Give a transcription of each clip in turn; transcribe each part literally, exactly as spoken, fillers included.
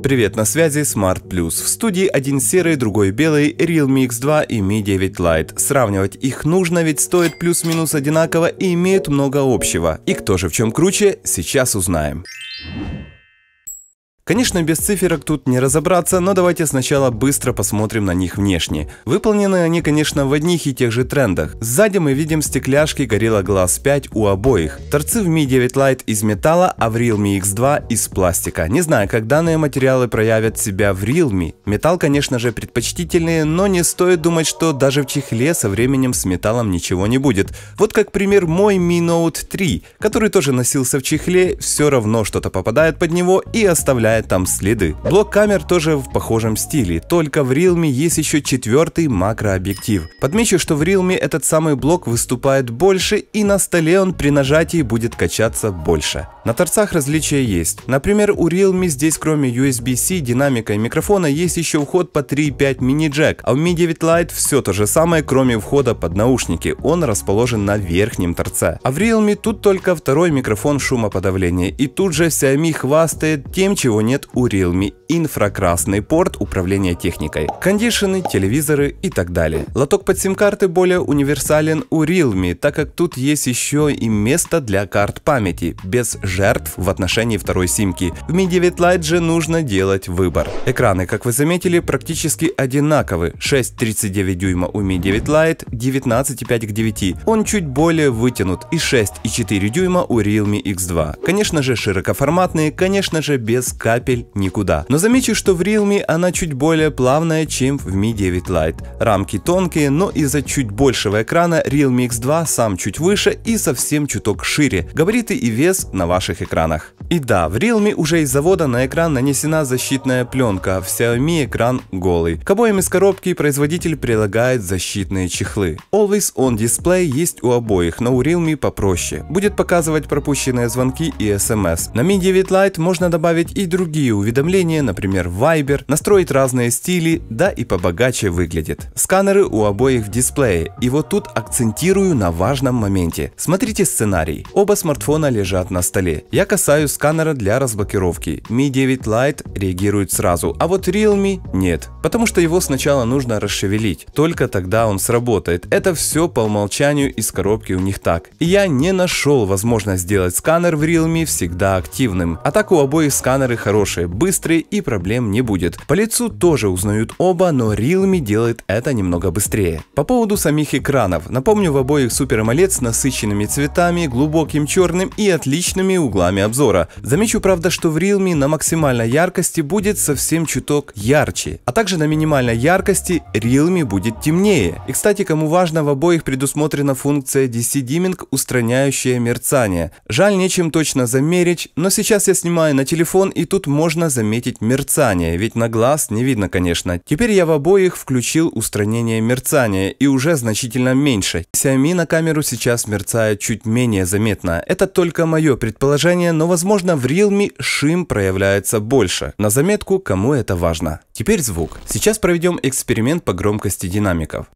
Привет, на связи Smart Plus. В студии один серый, другой белый, Realme икс два и ми девять лайт. Сравнивать их нужно, ведь стоят плюс-минус одинаково и имеют много общего. И кто же в чем круче, сейчас узнаем. Конечно, без циферок тут не разобраться, но давайте сначала быстро посмотрим на них внешне. Выполнены они, конечно, в одних и тех же трендах. Сзади мы видим стекляшки Gorilla Glass пять у обоих. Торцы в ми девять лайт из металла, а в Realme икс два из пластика. Не знаю, как данные материалы проявят себя в Realme. Металл, конечно же, предпочтительный, но не стоит думать, что даже в чехле со временем с металлом ничего не будет. Вот как пример мой ми ноут три, который тоже носился в чехле, все равно что-то попадает под него и оставляет там следы. Блок камер тоже в похожем стиле, только в Realme есть еще четвертый макрообъектив. Подмечу, что в Realme этот самый блок выступает больше, и на столе он при нажатии будет качаться больше. На торцах различия есть. Например, у Realme здесь кроме ю эс би-C, динамика и микрофона есть еще вход по три и пять мини-джек, а у ми девять лайт все то же самое, кроме входа под наушники, он расположен на верхнем торце. А в Realme тут только второй микрофон шумоподавления, и тут же Xiaomi хвастает тем, чего не нет у Realme: инфракрасный порт управления техникой, кондишены, телевизоры и так далее. Лоток под сим-карты более универсален у Realme, так как тут есть еще и место для карт памяти, без жертв в отношении второй симки. В ми девять лайт же нужно делать выбор. Экраны, как вы заметили, практически одинаковы: шесть и тридцать девять дюйма у ми девять лайт, девятнадцать и пять к девяти, он чуть более вытянут, и шесть и четыре дюйма у Realme икс два. Конечно же, широкоформатные, конечно же, без кабеля никуда. Но замечу, что в Realme она чуть более плавная, чем в ми девять лайт. Рамки тонкие, но из-за чуть большего экрана Realme икс два сам чуть выше и совсем чуток шире. Габариты и вес на ваших экранах. И да, в Realme уже из завода на экран нанесена защитная пленка, в Xiaomi экран голый. К обоим из коробки производитель прилагает защитные чехлы. Always On Display есть у обоих, но у Realme попроще. Будет показывать пропущенные звонки и эс эм эс. На ми девять лайт можно добавить и другие Другие уведомления, например, Viber, настроить разные стили, да и побогаче выглядит. Сканеры у обоих в дисплее, и вот тут акцентирую на важном моменте. Смотрите сценарий. Оба смартфона лежат на столе. Я касаюсь сканера для разблокировки. ми девять лайт реагирует сразу, а вот Realme нет, потому что его сначала нужно расшевелить, только тогда он сработает. Это все по умолчанию из коробки у них так. И я не нашел возможность сделать сканер в Realme всегда активным. А так у обоих сканеры хорошие. Хорошие, быстрые и проблем не будет. По лицу тоже узнают оба, но Realme делает это немного быстрее. По поводу самих экранов. Напомню, в обоих Super AMOLED с насыщенными цветами, глубоким черным и отличными углами обзора. Замечу, правда, что в Realme на максимальной яркости будет совсем чуток ярче, а также на минимальной яркости Realme будет темнее. И, кстати, кому важно, в обоих предусмотрена функция ди си Dimming, устраняющая мерцание. Жаль, нечем точно замерить, но сейчас я снимаю на телефон, и тут можно заметить мерцание, ведь на глаз не видно, конечно. Теперь я в обоих включил устранение мерцания, и уже значительно меньше. Xiaomi на камеру сейчас мерцает чуть менее заметно. Это только мое предположение, но возможно в Realme шим проявляется больше. На заметку, кому это важно. Теперь звук. Сейчас проведем эксперимент по громкости динамиков.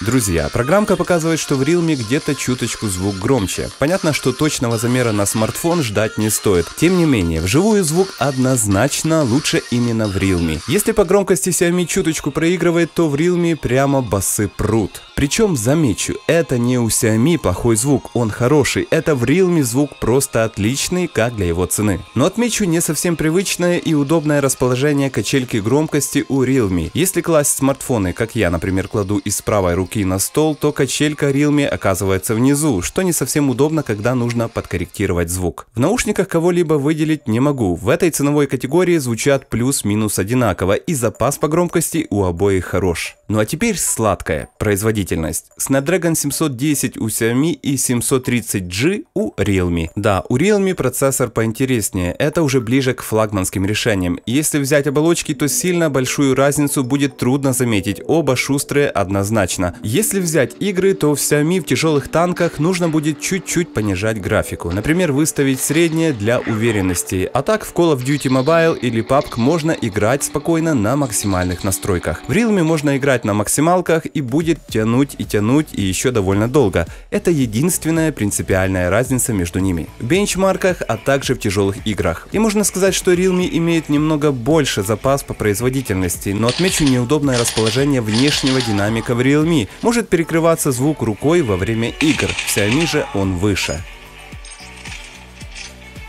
Друзья, программка показывает, что в Realme где-то чуточку звук громче. Понятно, что точного замера на смартфон ждать не стоит. Тем не менее, вживую звук однозначно лучше именно в Realme. Если по громкости Xiaomi чуточку проигрывает, то в Realme прямо басы прут. Причем, замечу, это не у Xiaomi плохой звук, он хороший. Это в Realme звук просто отличный, как для его цены. Но отмечу не совсем привычное и удобное расположение качельки громкости у Realme. Если класть смартфоны, как я, например, кладу из правой руки на стол, то качелька Realme оказывается внизу, что не совсем удобно, когда нужно подкорректировать звук. В наушниках кого-либо выделить не могу. В этой ценовой категории звучат плюс-минус одинаково, и запас по громкости у обоих хорош. Ну а теперь сладкое. Производитель производительность. Snapdragon семьсот десять у Xiaomi и семьсот тридцать джи у Realme. Да, у Realme процессор поинтереснее, это уже ближе к флагманским решениям. Если взять оболочки, то сильно большую разницу будет трудно заметить, оба шустрые однозначно. Если взять игры, то в Xiaomi в тяжелых танках нужно будет чуть-чуть понижать графику. Например, выставить среднее для уверенности. А так в Call of Duty Mobile или пабг можно играть спокойно на максимальных настройках. В Realme можно играть на максималках и будет тянуть и тянуть и еще довольно долго. Это единственная принципиальная разница между ними. В бенчмарках, а также в тяжелых играх. И можно сказать, что Realme имеет немного больше запас по производительности, но отмечу неудобное расположение внешнего динамика в Realme. Может перекрываться звук рукой во время игр, в Xiaomi же он выше.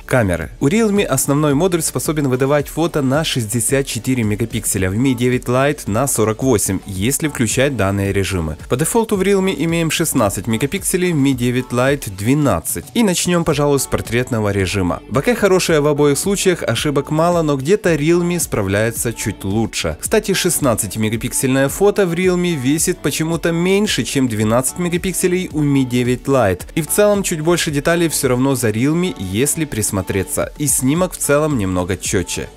Камеры. У Realme основной модуль способен выдавать фото на шестьдесят четыре мегапикселя, в Mi девять Lite на сорок восемь, если включать данные режимы. По дефолту в Realme имеем шестнадцать мегапикселей, в Mi девять Lite двенадцать. И начнем, пожалуй, с портретного режима. БК хорошая в обоих случаях, ошибок мало, но где-то Realme справляется чуть лучше. Кстати, шестнадцатимегапиксельное фото в Realme весит почему-то меньше, чем двенадцать мегапикселей у Mi девять Lite. И в целом чуть больше деталей все равно за Realme, если присмотреться. И снимок в целом немного четче.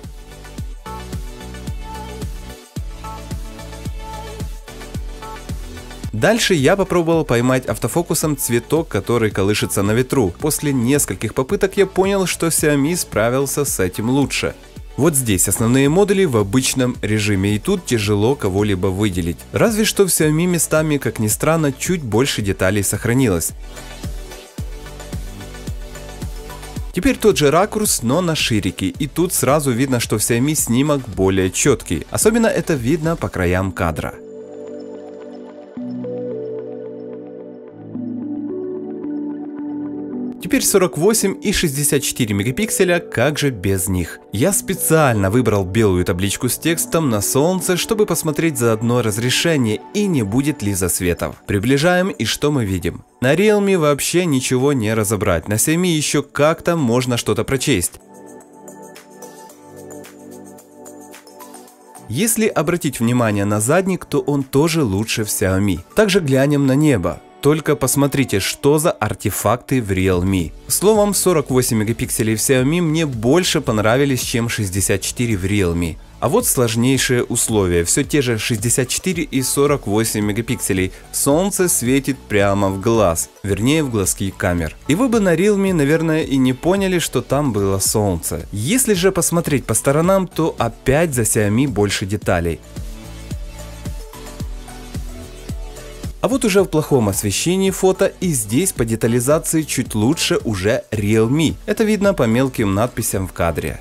Дальше я попробовал поймать автофокусом цветок, который колышется на ветру. После нескольких попыток я понял, что Xiaomi справился с этим лучше. Вот здесь основные модули в обычном режиме, и тут тяжело кого-либо выделить. Разве что в Xiaomi местами, как ни странно, чуть больше деталей сохранилось. Теперь тот же ракурс, но на ширике, и тут сразу видно, что в Xiaomi снимок более четкий, особенно это видно по краям кадра. Теперь сорок восемь и шестьдесят четыре мегапикселя, как же без них. Я специально выбрал белую табличку с текстом на солнце, чтобы посмотреть заодно разрешение и не будет ли засветов. Приближаем, и что мы видим? На Realme вообще ничего не разобрать, на Xiaomi еще как-то можно что-то прочесть. Если обратить внимание на задник, то он тоже лучше в Xiaomi. Также глянем на небо. Только посмотрите, что за артефакты в Realme. Словом, сорок восемь мегапикселей в Xiaomi мне больше понравились, чем шестьдесят четыре в Realme. А вот сложнейшие условия, все те же шестьдесят четыре и сорок восемь мегапикселей, солнце светит прямо в глаз, вернее в глазки камер. И вы бы на Realme, наверное, и не поняли, что там было солнце. Если же посмотреть по сторонам, то опять за Xiaomi больше деталей. А вот уже в плохом освещении фото, и здесь по детализации чуть лучше уже Realme. Это видно по мелким надписям в кадре.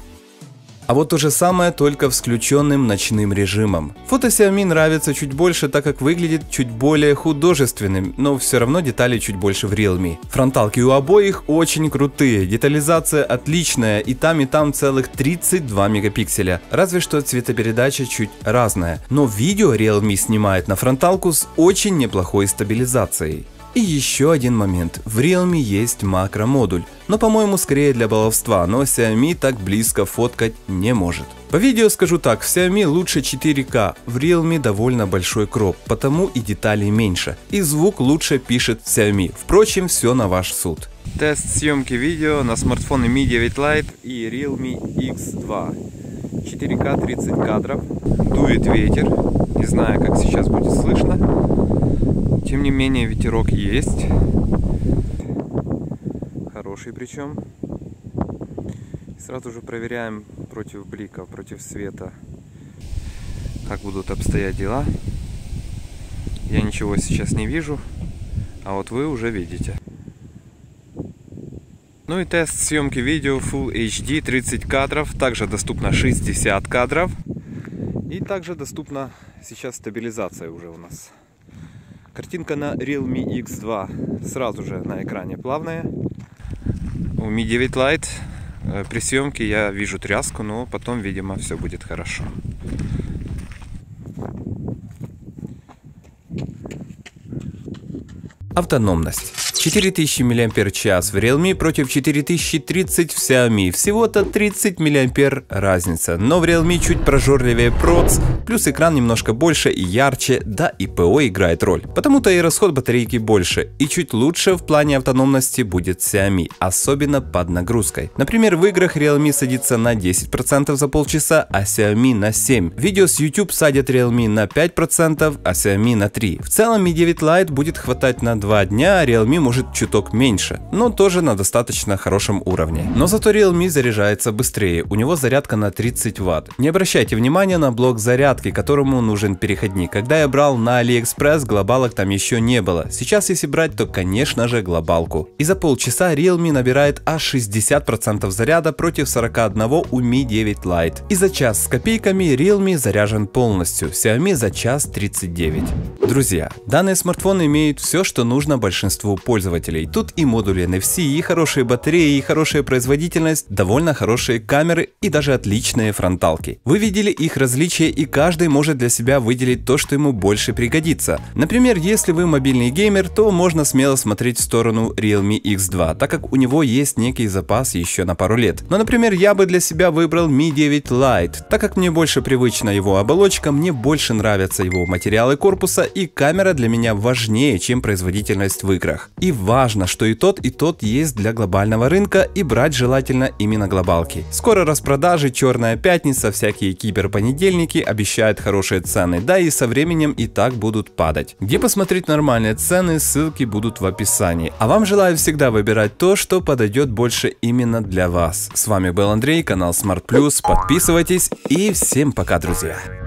А вот то же самое, только с включенным ночным режимом. Фото Xiaomi нравится чуть больше, так как выглядит чуть более художественным, но все равно детали чуть больше в Realme. Фронталки у обоих очень крутые, детализация отличная, и там и там целых тридцать два мегапикселя, разве что цветопередача чуть разная. Но видео Realme снимает на фронталку с очень неплохой стабилизацией. И еще один момент, в Realme есть макромодуль, но по-моему скорее для баловства, но Xiaomi так близко фоткать не может. По видео скажу так, в Xiaomi лучше четыре ка, в Realme довольно большой кроп, потому и деталей меньше, и звук лучше пишет Xiaomi, впрочем, все на ваш суд. Тест съемки видео на смартфоны Mi девять Lite и Realme икс два, четыре ка тридцать кадров, дует ветер, не знаю как сейчас будет слышно. Тем не менее, ветерок есть, хороший причем. И сразу же проверяем против блика, против света, как будут обстоять дела. Я ничего сейчас не вижу, а вот вы уже видите. Ну и тест съемки видео Full эйч ди, тридцать кадров, также доступно шестьдесят кадров. И также доступна сейчас стабилизация уже у нас. Картинка на Realme икс два сразу же на экране плавная. У Mi девять Lite при съемке я вижу тряску, но потом, видимо, все будет хорошо. А автономность. четыре тысячи мАч в Realme против четыре тысячи тридцать в Xiaomi, всего-то тридцать мА разница, но в Realme чуть прожорливее проц, плюс экран немножко больше и ярче, да и ПО играет роль, потому-то и расход батарейки больше, и чуть лучше в плане автономности будет Xiaomi, особенно под нагрузкой. Например, в играх Realme садится на десять процентов за полчаса, а Xiaomi на семь процентов, видео с YouTube садят Realme на пять процентов, а Xiaomi на три процента. В целом Mi девять Lite будет хватать на два дня, а Realme может чуток меньше, но тоже на достаточно хорошем уровне. Но зато Realme заряжается быстрее, у него зарядка на тридцать ватт. Не обращайте внимания на блок зарядки, которому нужен переходник. Когда я брал на Aliexpress, глобалок там еще не было. Сейчас если брать, то конечно же глобалку. И за полчаса Realme набирает аж шестьдесят процентов заряда против сорока одного у Mi девять Lite. И за час с копейками Realme заряжен полностью, Xiaomi за час тридцать девять. Друзья, данный смартфон имеет все, что нужно большинству пользователей. Пользователей. Тут и модули эн эф си, и хорошие батареи, и хорошая производительность, довольно хорошие камеры и даже отличные фронталки. Вы видели их различия, и каждый может для себя выделить то, что ему больше пригодится. Например, если вы мобильный геймер, то можно смело смотреть в сторону Realme икс два, так как у него есть некий запас еще на пару лет. Но, например, я бы для себя выбрал Mi девять Lite, так как мне больше привычна его оболочка, мне больше нравятся его материалы корпуса, и камера для меня важнее, чем производительность в играх. И важно, что и тот, и тот есть для глобального рынка, и брать желательно именно глобалки. Скоро распродажи, черная пятница, всякие киберпонедельники обещают хорошие цены, да и со временем и так будут падать. Где посмотреть нормальные цены, ссылки будут в описании. А вам желаю всегда выбирать то, что подойдет больше именно для вас. С вами был Андрей, канал Smart Plus, подписывайтесь и всем пока, друзья!